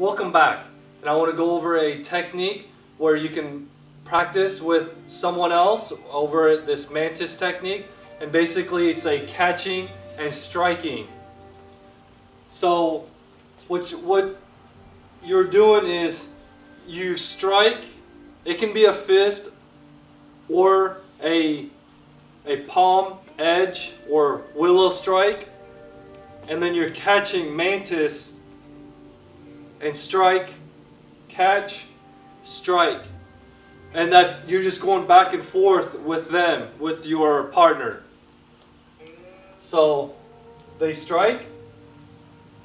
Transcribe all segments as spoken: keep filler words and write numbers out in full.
Welcome back, and I want to go over a technique where you can practice with someone else over this mantis technique, and basically it's a catching and striking. So what, you, what you're doing is you strike. It can be a fist or a, a palm edge or willow strike, and then you're catching mantis and strike, catch, strike. And that's, you're just going back and forth with them, with your partner. So they strike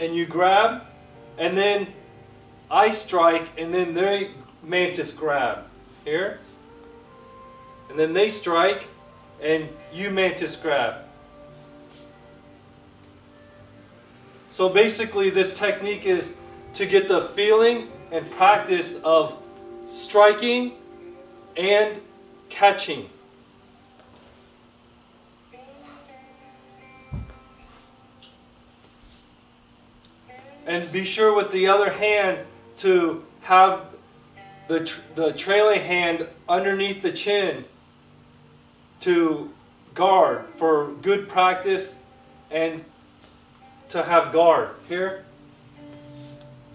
and you grab, and then I strike and then they mantis grab here. And then they strike and you mantis grab. So basically this technique is to get the feeling and practice of striking and catching. And be sure with the other hand to have the, tra the trailing hand underneath the chin to guard, for good practice and to have guard here.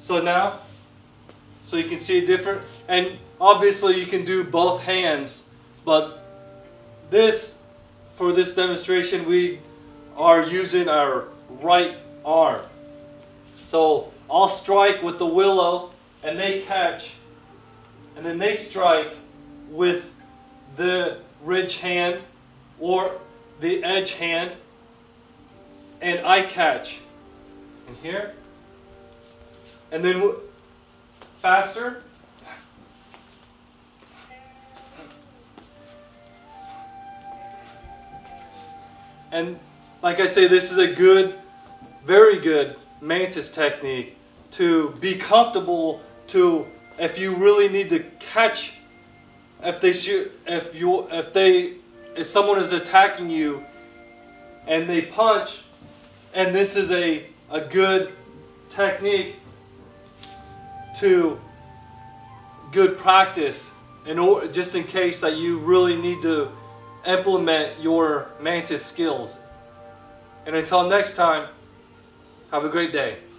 So now, so you can see different, and obviously you can do both hands, but this, for this demonstration, we are using our right arm. So I'll strike with the willow, and they catch, and then they strike with the ridge hand or the edge hand, and I catch, and here. And then faster. And like I say, this is a good, very good mantis technique to be comfortable to, if you really need to catch, if they shoot, if you, if they, if someone is attacking you and they punch, and this is a, a good technique to good practice, in or, just in case that you really need to implement your mantis skills. And until next time, have a great day.